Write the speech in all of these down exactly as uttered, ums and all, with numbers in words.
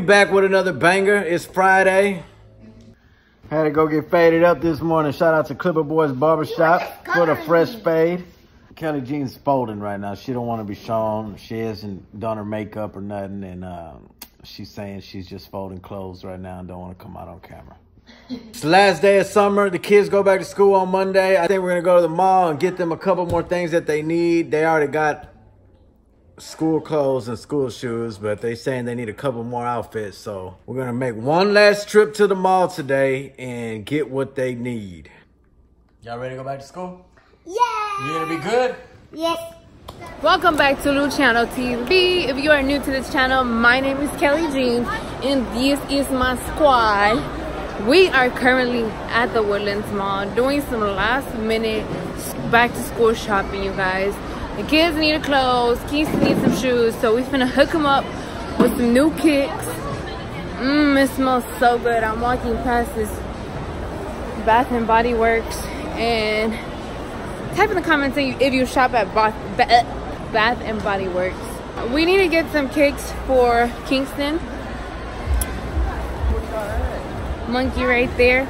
We back with another banger. It's Friday. Had to go get faded up this morning. Shout out to Clipper Boys Barbershop for the fresh fade. Kelly Jean's folding right now. She don't want to be shown. She hasn't done her makeup or nothing. And uh, she's saying she's just folding clothes right now and don't want to come out on camera. It's the last day of summer. The kids go back to school on Monday. I think we're going to go to the mall and get them a couple more things that they need. They already got school clothes and school shoes, but they saying they need a couple more outfits. So we're going to make one last trip to the mall today and get what they need. Y'all ready to go back to school? Yeah. You gonna be good? Yes. Welcome back to Luciano T V. If you are new to this channel, my name is Kelly Jean and this is my squad. We are currently at the Woodlands Mall doing some last minute back to school shopping, you guys. The kids need a clothes, kids need some shoes, so we finna hook them up with some new kicks. Mmm, it smells so good. I'm walking past this Bath and Body Works, and type in the comments if you shop at Bath and Body Works. We need to get some kicks for Kingston. Monkey right there.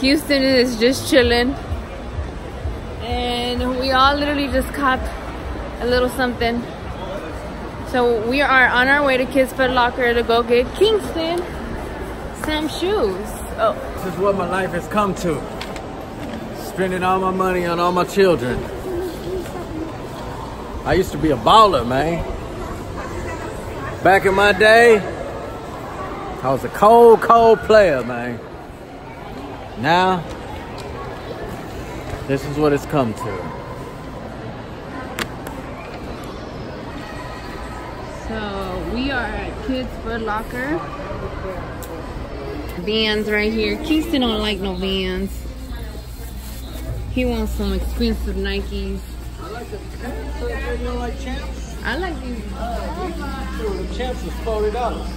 Houston is just chilling. And we all literally just copped a little something. So we are on our way to Kids Foot Locker to go get Kingston some shoes. Oh, this is what my life has come to. Spending all my money on all my children. I used to be a baller, man. Back in my day, I was a cold, cold player, man. Now, this is what it's come to. So we are at Kids Foot Locker. Vans right here. Kingston don't like no Vans. He wants some expensive Nikes. I like the Champs. You don't like Champs? I like these. Uh, oh, the Champs is forty dollars.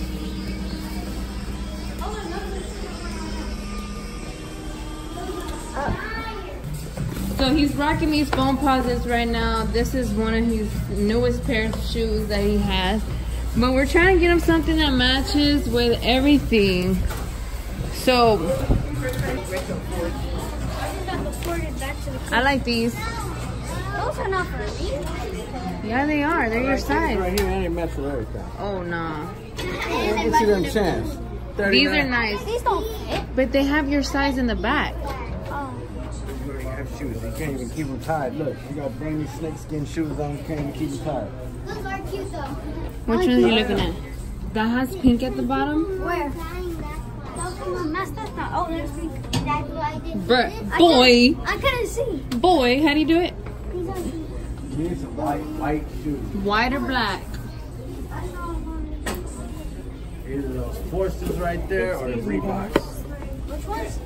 So he's rocking these foam posits right now. This is one of his newest pair of shoes that he has. But we're trying to get him something that matches with everything. So I like these. Those are not for me. Yeah, they are. They're your size. Right here, I ain't match with everything. Oh no. Look at them Champs. These are nice. These don't fit. But they have your size in the back. Shoes. You can't even keep them tied. Look, you got brand new snakeskin shoes on. You can't even keep them tied. Those are cute though. Which ones are you looking at? That has pink at the bottom? Where? Oh, there's pink. That's what I did. Bruh, boy. I couldn't see. Boy, how do you do it? You need some light, white shoes. White or black? Either those Forces right there or the Reeboks. Which ones?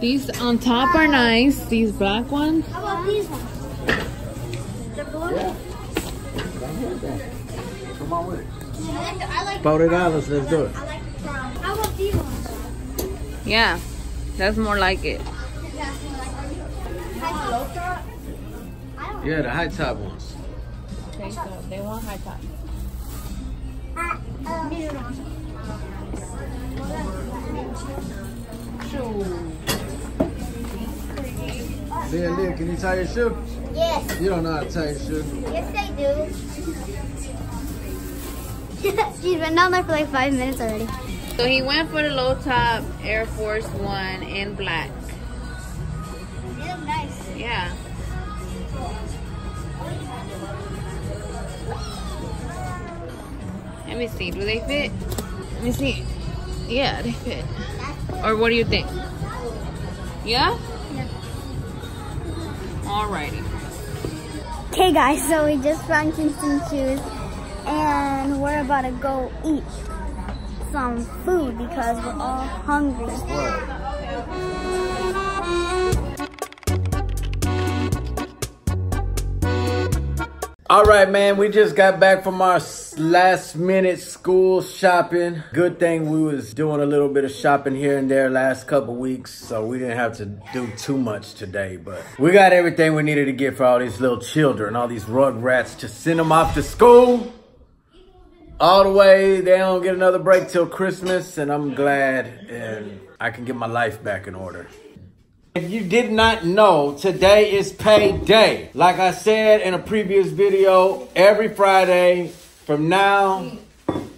These on top are nice. These black ones. How about these ones? The blue? Yeah. Come on with it. I like forty dollars, let's do it. I like the brown. How about these ones? Yeah, that's more like it. Yeah, the high top ones. Okay, so they want high top. Uh, uh, Leah, Leah, can you tie your shoe? Yes. You don't know how to tie your shoe. Yes, I do. She's been down there for like five minutes already. So he went for the low top Air Force One in black. They look nice. Yeah. Let me see. Do they fit? Let me see. Yeah, they fit. Or what do you think? Yeah? Yeah. Alrighty. Okay guys, so we just found Kingston shoes and we're about to go eat some food because we're all hungry. Alright man, we just got back from our last minute school shopping. Good thing we was doing a little bit of shopping here and there last couple weeks, so we didn't have to do too much today, but we got everything we needed to get for all these little children, all these rug rats, to send them off to school. All the way, they don't get another break till Christmas, and I'm glad and I can get my life back in order. If you did not know, today is payday. Like I said in a previous video, every Friday from now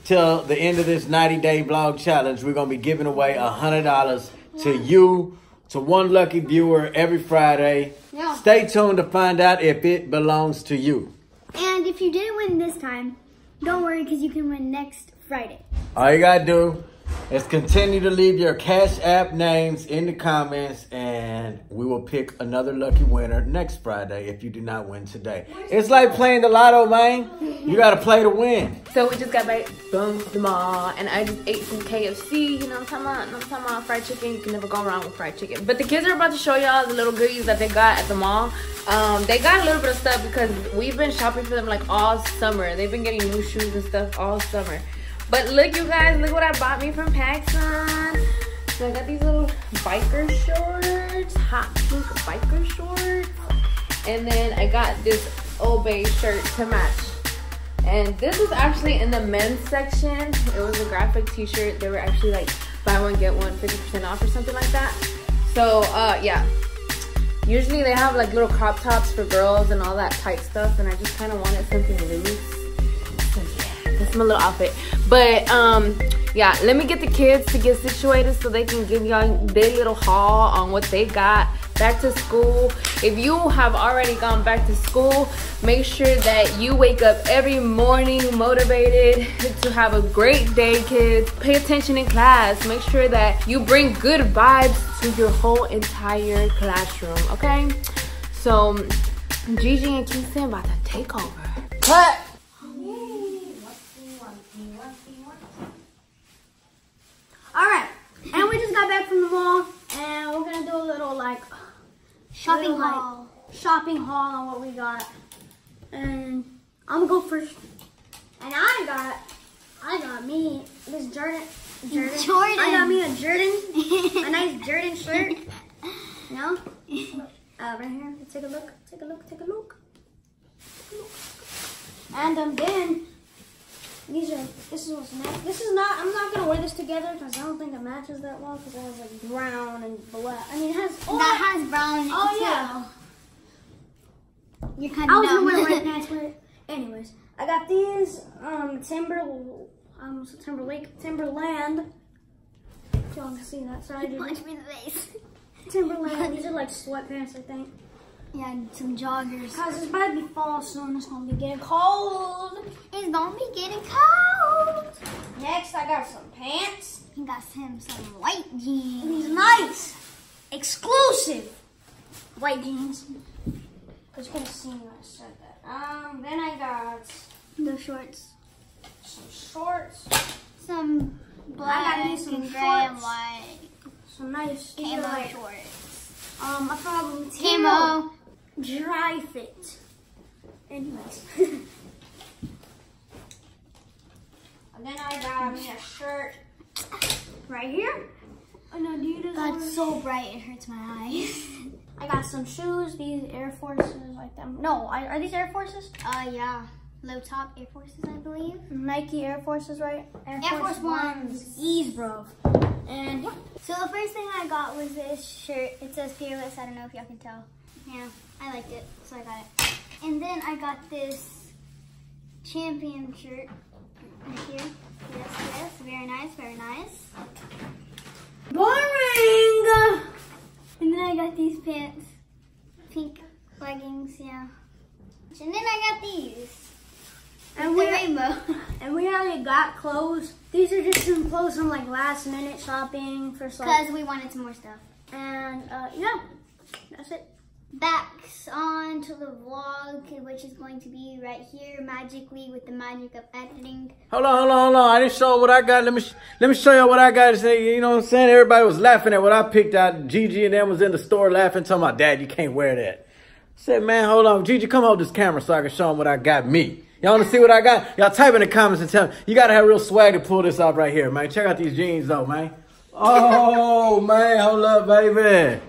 till the end of this ninety day vlog challenge, we're gonna be giving away one hundred dollars to you, to one lucky viewer every Friday. Yeah. Stay tuned to find out if it belongs to you. And if you didn't win this time, don't worry, because you can win next Friday. All you gotta do is continue to leave your Cash App names in the comments, and we will pick another lucky winner next Friday if you do not win today. It's like playing the lotto, man. You gotta play to win. So we just got back from the mall, and I just ate some K F C. You know what I'm talking about? You know what I'm talking about? Fried chicken. You can never go wrong with fried chicken. But the kids are about to show y'all the little goodies that they got at the mall. Um, they got a little bit of stuff because we've been shopping for them like all summer. They've been getting new shoes and stuff all summer. But look, you guys, look what I bought me from PacSun. So I got these little biker shorts, hot pink biker shorts. And then I got this Obey shirt to match. And this is actually in the men's section. It was a graphic t-shirt. They were actually like, buy one, get one, fifty percent off or something like that. So, uh, yeah. Usually they have like little crop tops for girls and all that tight stuff. And I just kind of wanted something loose. That's my little outfit. But um yeah, let me get the kids to get situated so they can give y'all their little haul on what they got back to school. If you have already gone back to school, make sure that you wake up every morning motivated to have a great day, kids. Pay attention in class. Make sure that you bring good vibes to your whole entire classroom, okay? So Gigi and Kingston about to take over. Cut! Alright, and we just got back from the mall, and we're going to do a little, like, shopping little haul. Shopping haul on what we got. And I'm going to go first. And I got, I got me this Jordan. Jordan. Jordan. I got me a Jordan, a nice Jordan shirt. No? Uh, right here, take a look, take a look, take a look. Take a look. And um, then... These are, this is what's next. This is not, I'm not going to wear this together because I don't think it matches that well because it has like brown and black. I mean, it has, oh, that has brown. Oh, yeah. You're kind of I was going to wear it right now. I swear. Anyways, I got these um, Timber, um, Timberlake, Timberland. Y'all can see that. Sorry, dude. Punch me in the face. Timberland. These are like sweatpants, I think. Yeah, and some joggers. Because it's about to be fall soon. It's going to be getting cold. It's going to be getting cold. Next, I got some pants. He got him some white jeans. These nice, exclusive white jeans. Because you could have seen when I said that. Um, then I got... The shorts. Some shorts. Some black I got some and gray shorts. And white. Some nice camo shorts. Um, I found camo. Dry fit. Anyways. And then I got me a shirt right here. Oh no, do you do that? That's so bright, it hurts my eyes. I got some shoes, these Air Forces, like them. No, I, are these Air Forces? Uh, yeah. Low top Air Forces, I believe. Nike Air Forces, right? Air, Air Force, Force Ones. Ease, bro. And yeah. So the first thing I got was this shirt. It says Fearless. I don't know if y'all can tell. Yeah, I liked it, so I got it. And then I got this Champion shirt right here. Yes, yes, very nice, very nice. Boring! And then I got these pants. Pink leggings, yeah. And then I got these. And we, the rainbow. And we already got clothes. These are just some clothes from like last minute shopping for stuff. Because we wanted some more stuff. And uh, yeah, that's it. Backs on to the vlog, which is going to be right here magically with the magic of editing. Hold on, hold on, hold on. I didn't show what I got. Let me let me show y'all what I got. You know what I'm saying? Everybody was laughing at what I picked out. Gigi and them was in the store laughing, telling my dad, you can't wear that. I said, man, hold on. Gigi, come hold this camera so I can show them what I got me. Y'all want to see what I got? Y'all type in the comments and tell me. You got to have real swag to pull this off right here, man. Check out these jeans, though, man. Oh, man. Hold up, baby.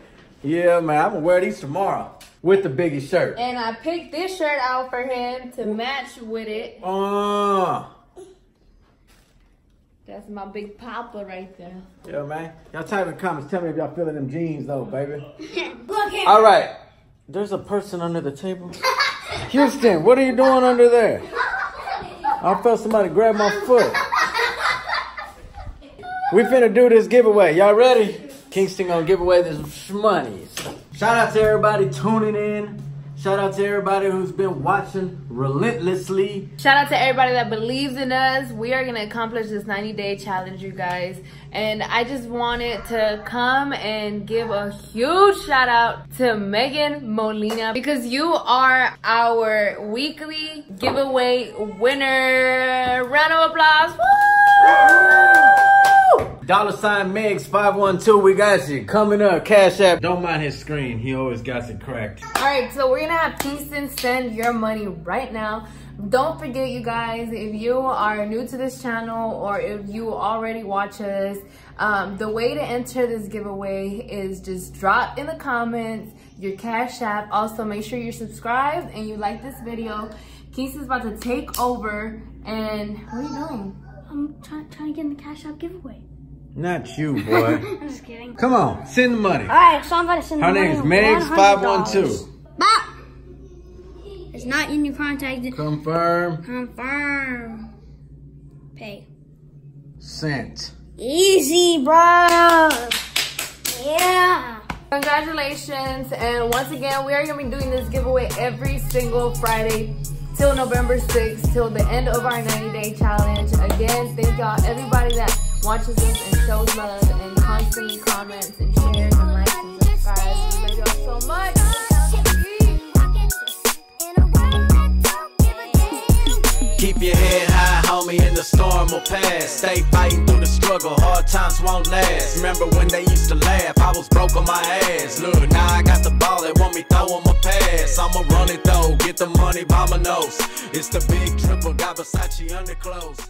Yeah, man. I'm going to wear these tomorrow with the Biggie shirt. And I picked this shirt out for him to match with it. Oh. Uh. That's my big papa right there. Yeah, man. Y'all type in the comments. Tell me if y'all feeling them jeans, though, baby. All right. There's a person under the table. Houston, what are you doing under there? I felt somebody grab my foot. We finna do this giveaway. Y'all ready? Kingston gonna give away this shmoney. Shout out to everybody tuning in. Shout out to everybody who's been watching relentlessly. Shout out to everybody that believes in us. We are going to accomplish this ninety day challenge, you guys. And I just wanted to come and give a huge shout out to Megan Molina, because you are our weekly giveaway winner. Round of applause. Woo! Dollar sign Megs five one two. We got you. Coming up, Cash App. Don't mind his screen. He always got it cracked. All right, so we're gonna have Kingston send your money right now. Don't forget, you guys, if you are new to this channel or if you already watch us, um, the way to enter this giveaway is just drop in the comments your Cash App. Also, make sure you're subscribed and you like this video. Kingston's about to take over, and what are you doing? I'm trying, trying to get in the Cash App giveaway. Not you, boy. I'm just kidding. Come on, send the money. All right, so I'm about to send the money. Her name is Megs five one two. Bop. It's not in your contact. Confirm. Confirm. Pay. Sent. Easy, bro. Yeah. Congratulations. And once again, we are going to be doing this giveaway every single Friday till November sixth, till the end of our ninety day challenge. Again, thank y'all, everybody that watches us and shows love and constantly comments and shares and likes and subscribes. Thank y'all so much. Keep your head high, homie, and the storm will pass. Stay fighting through the struggle, hard times won't last. Remember when they used to laugh, I was broke on my ass. Look, now I got the ball, they want me throwing my pass. I'ma run it though, get the money, mama knows. It's the big triple, got Versace underclothes.